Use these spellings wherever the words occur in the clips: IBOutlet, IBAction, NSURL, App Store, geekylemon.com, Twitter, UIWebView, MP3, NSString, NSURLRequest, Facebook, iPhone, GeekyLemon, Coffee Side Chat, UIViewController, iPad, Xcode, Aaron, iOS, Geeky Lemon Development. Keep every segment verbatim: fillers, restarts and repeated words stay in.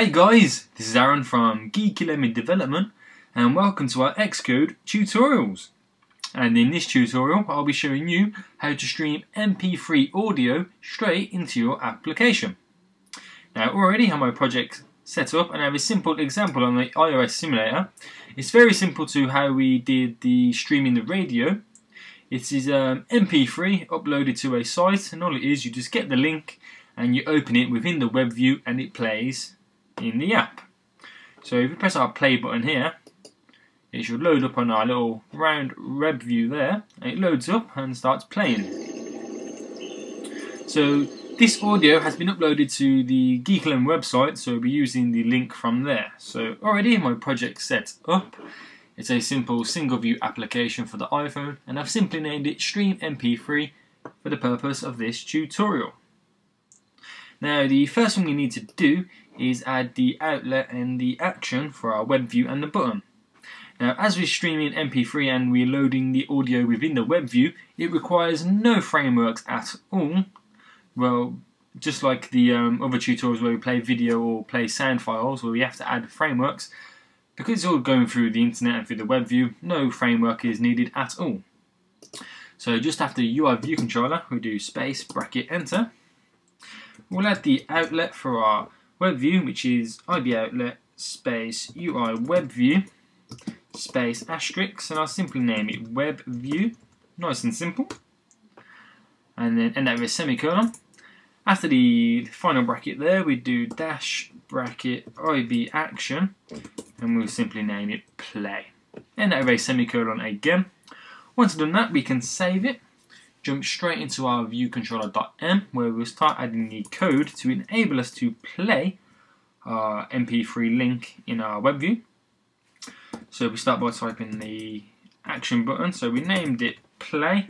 Hey guys, this is Aaron from Geeky Lemon Development and welcome to our Xcode tutorials. And in this tutorial I'll be showing you how to stream M P three audio straight into your application. Now I already have my project set up and I have a simple example on the iOS simulator. It's very simple to how we did the streaming the radio. It is um, M P three uploaded to a site, and all it is, you just get the link and you open it within the web view and it plays in the app. So if we press our play button here, it should load up on our little round web view there, and it loads up and starts playing. So this audio has been uploaded to the Geeky Lemon website, so we'll be using the link from there. So already my project's set up. It's a simple single view application for the iPhone, and I've simply named it Stream M P three for the purpose of this tutorial. Now the first thing we need to do is add the outlet and the action for our web view and the button. Now as we're streaming M P three and we're loading the audio within the web view, it requires no frameworks at all. Well, just like the um, other tutorials where we play video or play sound files where we have to add frameworks, because it's all going through the internet and through the web view, no framework is needed at all. So just after UIViewController, we do space, bracket, enter. We'll add the outlet for our web view, which is IBOutlet space UIWebView space asterisk, and I'll simply name it web view, nice and simple, and then end that with a semicolon. After the final bracket there, we do dash bracket IBAction, and we'll simply name it play, end that with a semicolon again. Once done that, we can save it, jump straight into our view controller dot m, where we'll start adding the code to enable us to play our M P three link in our web view. So we start by typing the action button, so we named it play,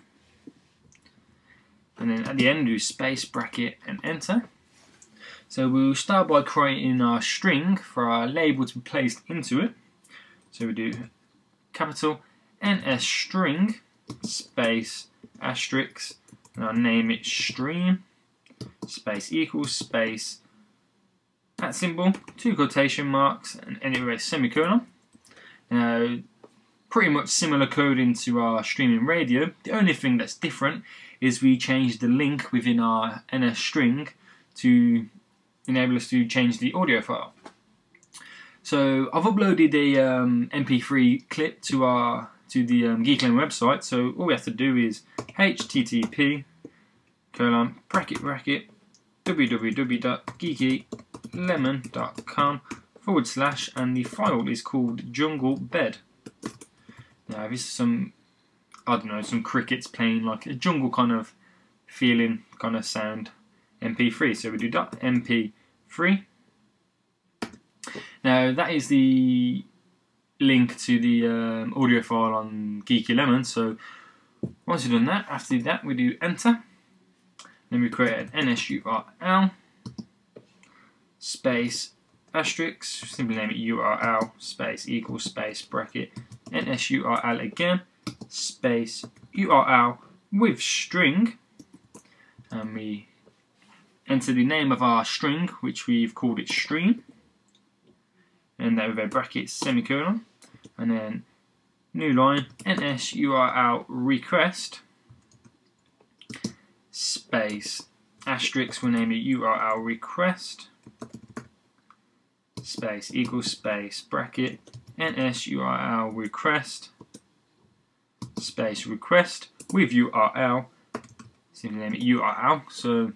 and then at the end do space, bracket and enter. So we'll start by creating our string for our label to be placed into it. So we do capital NSString space asterisk, and I'll name it stream space equals space at symbol, two quotation marks, and anyway semicolon. Now pretty much similar coding to our streaming radio. The only thing that's different is we changed the link within our NSString to enable us to change the audio file. So I've uploaded a um, M P three clip to our to the um, Geeky Lemon website, so all we have to do is http colon bracket bracket www.geekylemon.com forward slash, and the file is called jungle bed. Now this is some, I don't know, some crickets playing like a jungle kind of feeling, kind of sound M P three, so we do dot M P three. Now that is the link to the um, audio file on Geeky Lemon. So once you've done that, after that we do enter, then we create an N S U R L space asterisk, simply name it U R L space equals space bracket N S U R L again space U R L with string, and we enter the name of our string, which we've called it stream, and then with a bracket semicolon, and then new line NSURLRequest space asterisk, we'll name it U R L request space equals space bracket NSURLRequest space request with U R L, simply name it U R L. So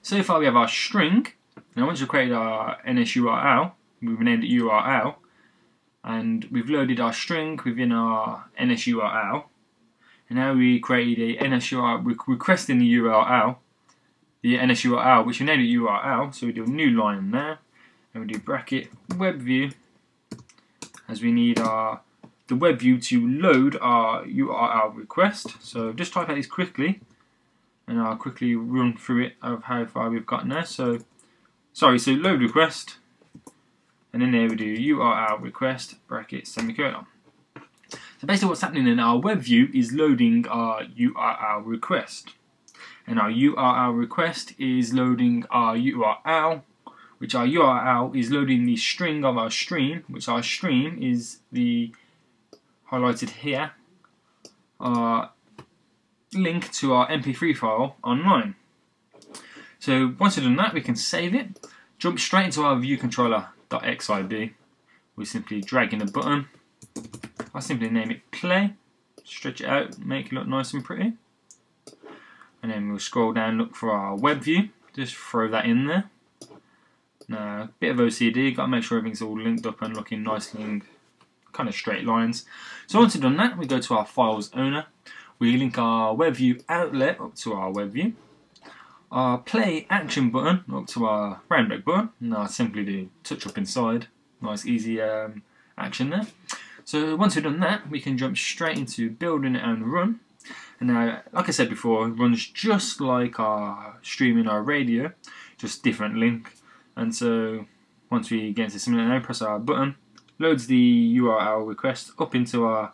so far we have our string. Now once we've created our NSURL, we've named it U R L, and we've loaded our string within our N S U R L, and now we created a N S U R L requesting the U R L, the N S U R L which we named it U R L, so we do a new line there, and we do bracket web view, as we need our the web view to load our U R L request. So just type out this quickly, and I'll quickly run through it of how far we've gotten there. So sorry, so load request. And then there we do U R L request bracket semicolon. So basically what's happening in our web view is loading our U R L request. And our U R L request is loading our U R L, which our U R L is loading the string of our stream, which our stream is the highlighted here, our link to our M P three file online. So once we've done that, we can save it, jump straight into our view controller.xib. We simply drag in a button. I simply name it play, stretch it out, make it look nice and pretty. And then we'll scroll down, look for our web view, just throw that in there. Now, a bit of O C D, got to make sure everything's all linked up and looking nicely in kind of straight lines. So once we've done that, we go to our files owner, we link our web view outlet up to our web view, our play action button up to our roundback button, and I'll simply do touch up inside, nice easy um, action there. So once we've done that, we can jump straight into building and run. And now, like I said before, it runs just like our streaming, our radio, just different link. And so once we get into similar now, press our button, loads the U R L request up into our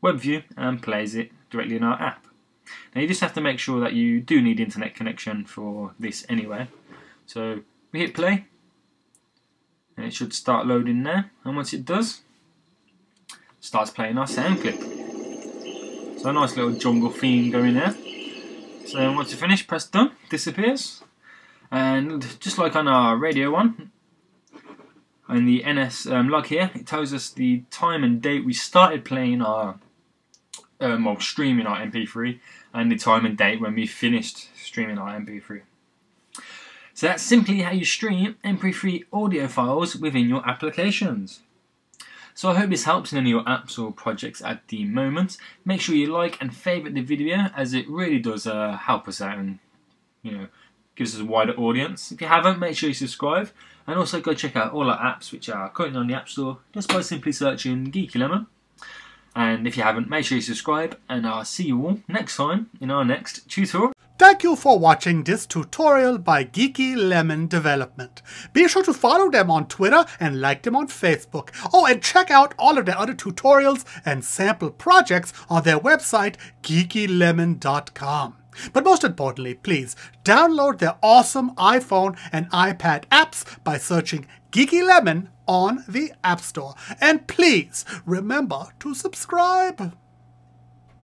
web view and plays it directly in our app. Now you just have to make sure that you do need internet connection for this anyway. So we hit play and it should start loading now, and once it does, it starts playing our sound clip. So a nice little jungle theme going there. So once you finish, press done, disappears. And just like on our radio one, on the N S um, log here, it tells us the time and date we started playing our, um, well, streaming our M P three, and the time and date when we finished streaming our M P three. So that's simply how you stream M P three audio files within your applications. So I hope this helps in any of your apps or projects at the moment. Make sure you like and favourite the video, as it really does uh, help us out and, you know, gives us a wider audience. If you haven't, make sure you subscribe, and also go check out all our apps which are currently on the App Store just by simply searching Geeky Lemon. And if you haven't, make sure you subscribe, and I'll see you all next time in our next tutorial. Thank you for watching this tutorial by Geeky Lemon Development. Be sure to follow them on Twitter and like them on Facebook. Oh, and check out all of their other tutorials and sample projects on their website, geeky lemon dot com. But most importantly, please download their awesome iPhone and iPad apps by searching Geeky Lemon on the App Store. And please remember to subscribe.